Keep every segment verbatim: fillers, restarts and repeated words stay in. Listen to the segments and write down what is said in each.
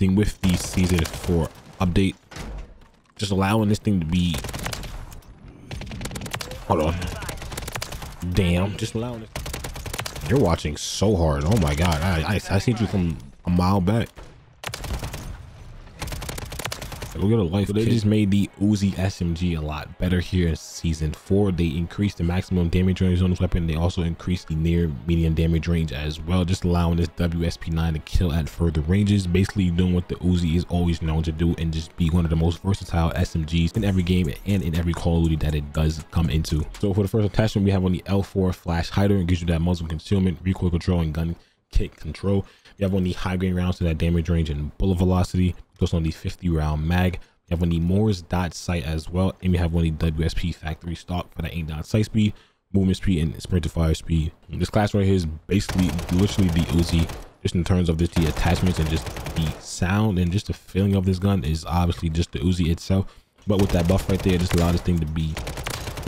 thing with the C Z four update, just allowing this thing to be, hold on, damn, just allowing it. You're watching so hard. Oh my god, I, I, I seen you from a mile back. Look at a life. So they just made the Uzi S M G a lot better here in season four. They increased the maximum damage range on this weapon. They also increased the near medium damage range as well, just allowing this W S P nine to kill at further ranges, basically doing what the Uzi is always known to do and just be one of the most versatile S M Gs in every game and in every Call of Duty that it does come into. So for the first attachment we have on the L four flash hider, it gives you that muzzle concealment, recoil control, and gun kick control. You have on the high grain rounds to that damage range and bullet velocity. Goes on the fifty round mag. You have on the Moore's dot sight as well, and you have on the W S P factory stock for that aim down sight speed, movement speed, and sprint to fire speed. And this class right here is basically literally the Uzi, just in terms of just the attachments and just the sound and just the feeling of this gun is obviously just the Uzi itself. But with that buff right there, just allowed this thing to be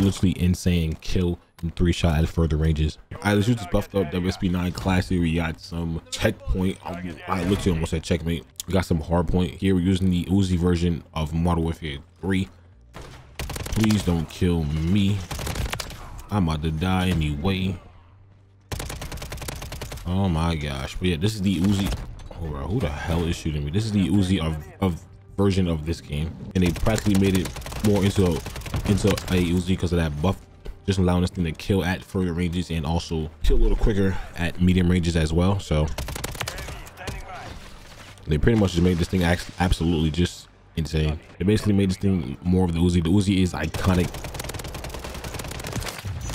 literally insane, kill and three shot at further ranges. All right, let's use this buffed up W S P nine class here. We got some checkpoint. I, I literally almost said checkmate. We got some hard point here. We're using the Uzi version of Modern Warfare three. Please don't kill me. I'm about to die anyway. Oh my gosh. But yeah, this is the Uzi. Hold on, who the hell is shooting me? This is the Uzi of, of version of this game. And they practically made it more into, into a Uzi because of that buff, just allowing this thing to kill at further ranges and also kill a little quicker at medium ranges as well. So they pretty much just made this thing actually absolutely just insane. They basically made this thing more of the Uzi. The Uzi is iconic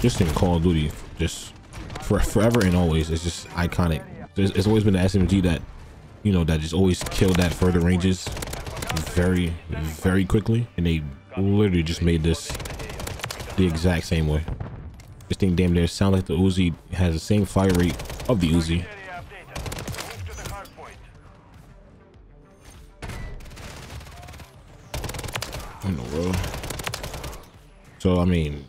just in Call of Duty, just for forever and always. It's just iconic. There's, it's always been the S M G that, you know, that just always killed at further ranges very, very quickly. And they literally just made this the exact same way. This thing damn near sounds like the Uzi, has the same fire rate of the Uzi. In the world. So I mean,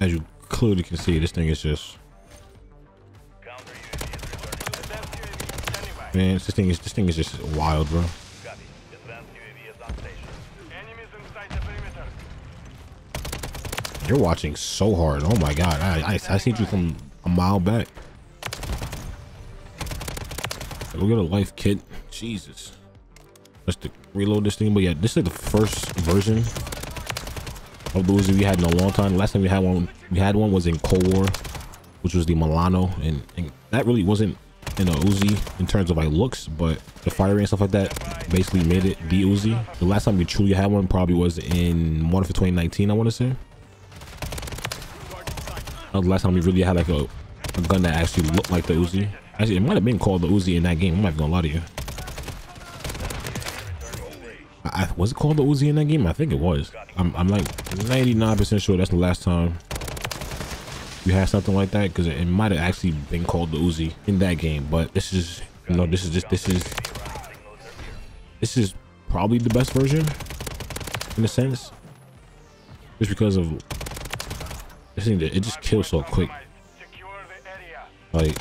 as you clearly can see, this thing is just, man, this thing is this thing is just wild, bro. You're watching so hard. Oh my god, I, I, I seen you from a mile back. Look at a life kit. Jesus. Let's to reload this thing. But yeah, this is the first version of the Uzi we had in a long time. The last time we had one, we had one was in Cold War, which was the Milano, and, and that really wasn't in a Uzi in terms of like looks, but the firing and stuff like that basically made it the Uzi. The last time we truly had one probably was in Modern Warfare twenty nineteen, I want to say. That was the last time we really had like a, a gun that actually looked like the Uzi. Actually, it might have been called the Uzi in that game. I'm not gonna lie to you. I, was it called the Uzi in that game? I think it was. I'm, I'm like ninety-nine percent sure that's the last time we had something like that, because it, it might have actually been called the Uzi in that game. But this is, you know, this is just this is this is probably the best version in a sense, just because of this thing that it just kills so quick. Like,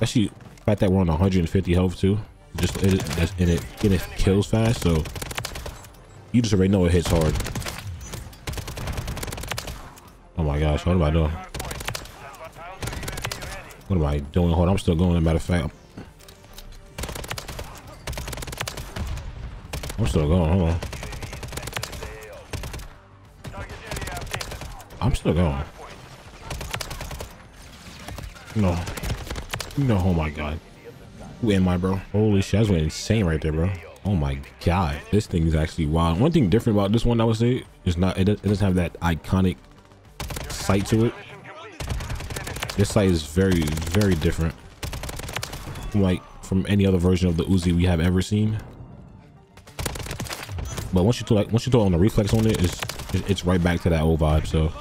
actually, the fact that we're on one hundred fifty health too, just it, that's in it, and it kills fast, so you just already know it hits hard. Oh my gosh, what am I doing? What am I doing? Hold on, I'm still going. As a matter of fact, I'm still going. Hold on, I'm still going. No, no, oh my god. Who am I, bro? Holy shit, that's insane right there, bro. Oh my god, this thing is actually wild. One thing different about this one, I would say, is not it doesn't have that iconic sight to it. This sight is very, very different, like from any other version of the Uzi we have ever seen. But once you throw, like once you throw on the reflex on it, it's it's right back to that old vibe. So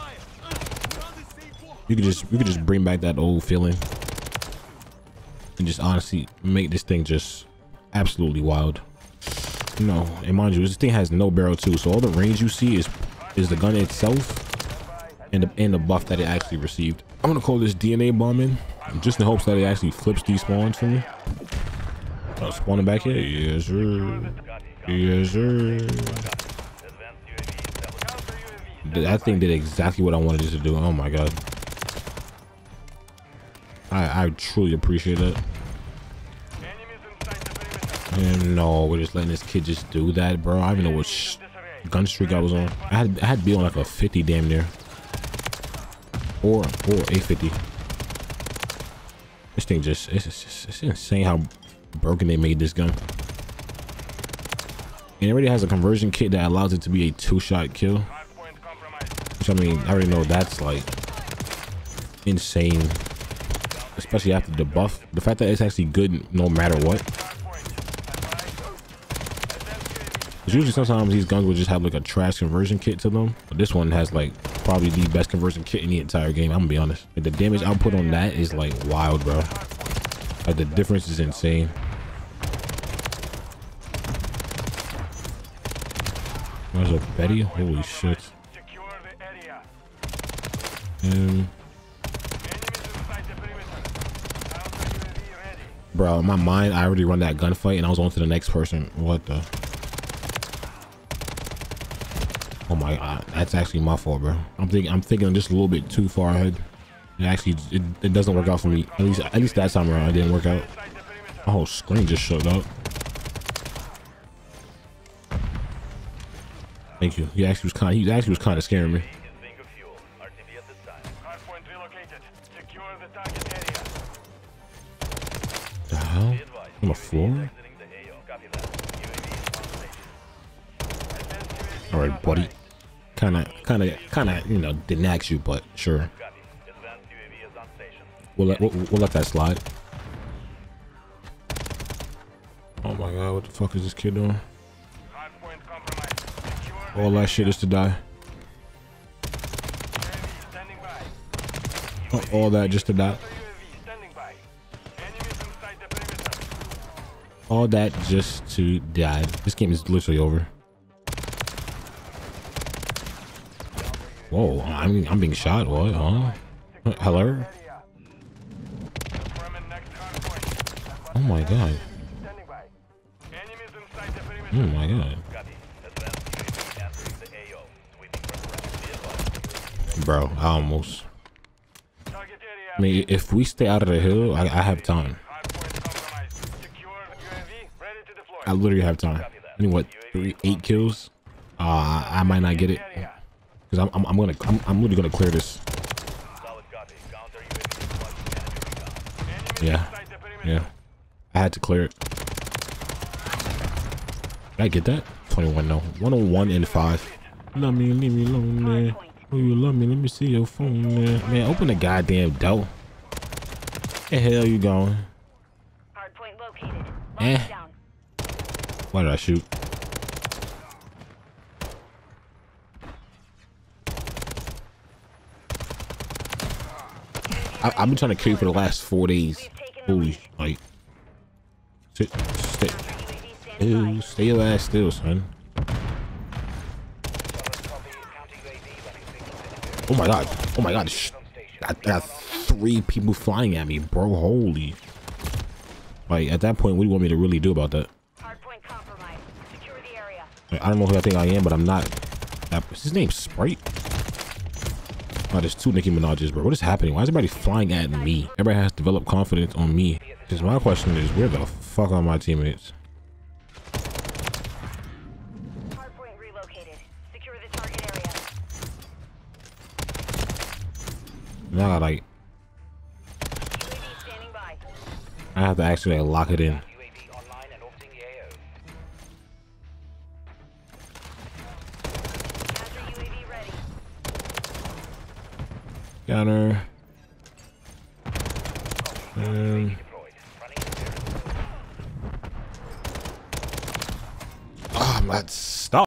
you could just you could just bring back that old feeling. And just honestly make this thing just absolutely wild. No, and mind you, this thing has no barrel too, so all the range you see is is the gun itself and the, and the buff that it actually received. I'm gonna call this D N A bombing, just in hopes that it actually flips these spawns for me. I'll spawn it back here. Yes, sir. Yes, sir. That thing did exactly what I wanted it to do. Oh my god. I I truly appreciate that. And no, we're just letting this kid just do that, bro. I don't even know what sh gun streak I was on. I had I had to be on like a fifty damn near. Or or a fifty. This thing just it's, it's it's insane how broken they made this gun. And it already has a conversion kit that allows it to be a two-shot kill. Which I mean, I already know that's like insane. Especially after the buff. The fact that it's actually good no matter what. Because usually sometimes these guns will just have like a trash conversion kit to them. But this one has like probably the best conversion kit in the entire game. I'm gonna be honest. Like, the damage output on that is like wild, bro. Like the difference is insane. There's a Betty. Holy shit. Um, bro, in my mind, I already run that gunfight and I was on to the next person. What the? Oh my god, that's actually my fault, bro. I'm thinking, I'm thinking just a little bit too far ahead. It actually, it, it doesn't work out for me. At least, at least that time around, it didn't work out. My whole screen just shut up. Thank you. He actually was kind. He actually was kind of scaring me. The hell? On the floor? All right, buddy. Kind of, kind of, kind of, you know, didn't ask you, but sure. We'll let, we'll, we'll let that slide. Oh my god, what the fuck is this kid doing? All that shit is to die. Oh, all that just to die. All that just to die. This game is literally over. Whoa, I'm, I'm being shot. What? Huh? Hello? Oh my god. Oh my god. Bro, I almost. I mean, if we stay out of the hill, I, I have time. I literally have time. I mean, what? Three, eight kills? Uh, I might not get it. Cause I'm, I'm, I'm gonna, I'm, I'm literally gonna clear this. Yeah, yeah. I had to clear it. Did I get that? twenty-one, no. one oh one and five. Love me, leave me alone, man. Oh, you love me? Let me see your phone, man. Man, open the goddamn door. Where the hell you going? Hard point located. Eh? Why did I shoot? I, I've been trying to kill you for the last four days. Holy, like, sit, sit, ew, stay your ass still, son. Oh my god! Oh my god! I got three people flying at me, bro. Holy! Like at that point, what do you want me to really do about that? Hardpoint compromised. Secure the area. I don't know who I think I am, but I'm not. Is his name Sprite? Oh, there's two Nicki Minaj's, bro. What is happening? Why is everybody flying at me? Everybody has developed confidence on me. Because my question is, where the fuck are my teammates? Hardpoint relocated. Secure the target area. Nah, like I have to actually like, lock it in. Counter. Um. Oh, I'm not stop.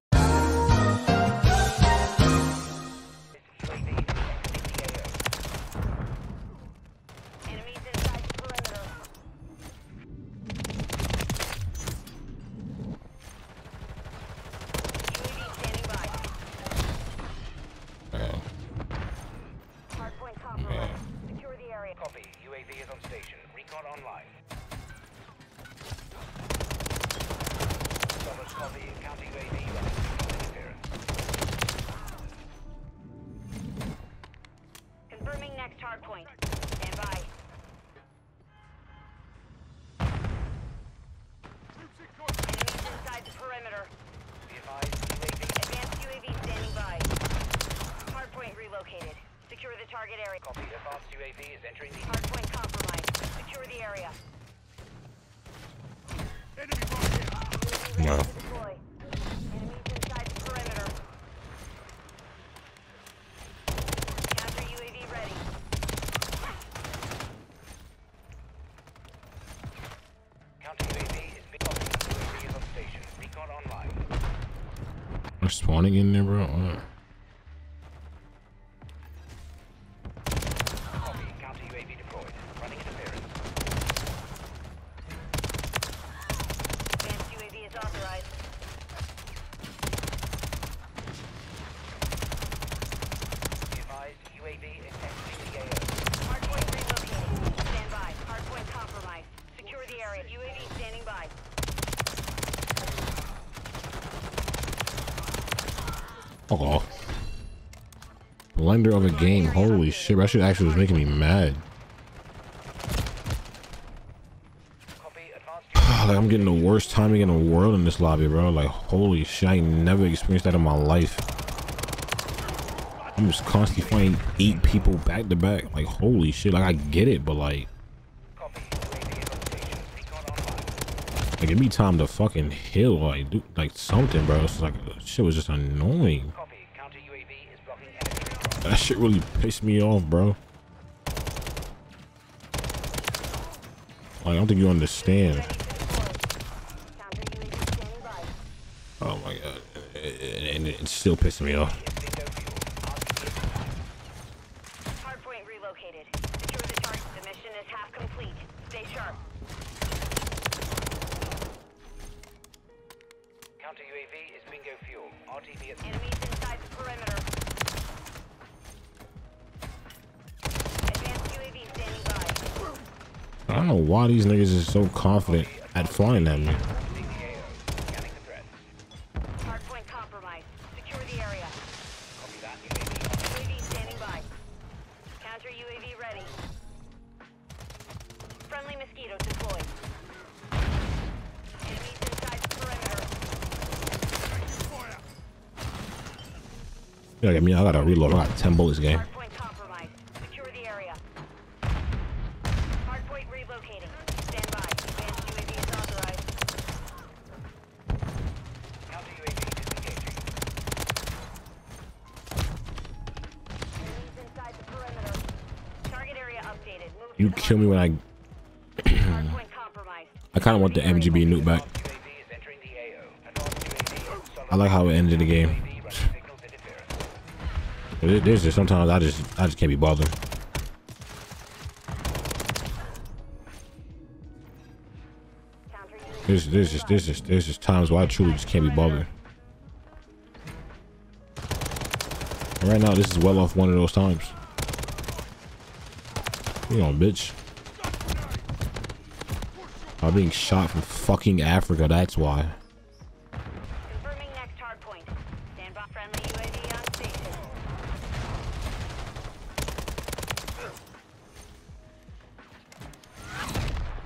Copy. U A V is on station. Recon online. target area. Copy. Advanced U A V is entering the hardpoint compromised. Secure the area. Enemy bomb here. No. Enemies inside the perimeter. Counter U A V ready. Counter U A V is being copied. U A V on station. Recon online. We're spawning in there, bro. All right. Oh, blender of a game. Holy shit, that shit actually was making me mad. Like, I'm getting the worst timing in the world in this lobby, bro. Like, holy shit, I ain't never experienced that in my life. I'm just constantly fighting eight people back to back. Like, holy shit, like, I get it, but like, like, give me time to fucking heal, like, do like something, bro. It's like, shit was just annoying. That shit really pissed me off, bro. Like, I don't think you understand. Oh my god, and it's still pissing me off. Hardpoint relocated. Secure the target. The mission is half complete. Stay sharp. Counter U A V is bingo fuel. R T B is enemies inside the perimeter. Advanced U A V standing by. I don't know why these niggas is so confident at flying at me. Hardpoint compromised. Secure the area. Copy that. U A V. U A V standing by. Counter U A V ready. Friendly mosquito deployed. Yeah, I mean, I gotta reload. I got ten bullets game. Hardpoint compromised. Secure the area. Hardpoint relocating. Stand by. Advanced U A V is authorized. Counter U A V disengaging. Enemies inside the perimeter. Target area updated. Move you kill me when I. Hardpoint compromised. I kind of want the M G B nuke back. I like how it ended the game. There's just sometimes I just I just can't be bothered. There's there's just there's just there's just times where I truly just can't be bothered. And right now this is well off one of those times. You know, bitch. I'm being shot from fucking Africa. That's why.